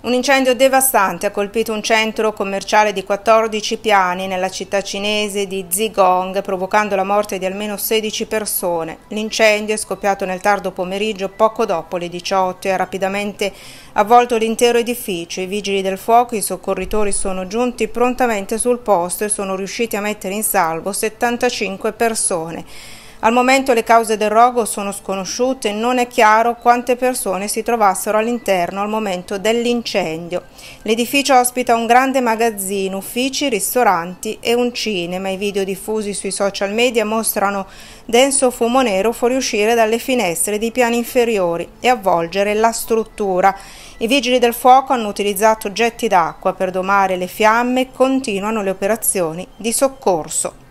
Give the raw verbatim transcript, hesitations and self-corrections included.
Un incendio devastante ha colpito un centro commerciale di quattordici piani nella città cinese di Zigong, provocando la morte di almeno sedici persone. L'incendio è scoppiato nel tardo pomeriggio poco dopo le diciotto e ha rapidamente avvolto l'intero edificio. I vigili del fuoco e i soccorritori sono giunti prontamente sul posto e sono riusciti a mettere in salvo settantacinque persone. Al momento le cause del rogo sono sconosciute e non è chiaro quante persone si trovassero all'interno al momento dell'incendio. L'edificio ospita un grande magazzino, uffici, ristoranti e un cinema. I video diffusi sui social media mostrano denso fumo nero fuoriuscire dalle finestre dei piani inferiori e avvolgere la struttura. I vigili del fuoco hanno utilizzato getti d'acqua per domare le fiamme e continuano le operazioni di soccorso.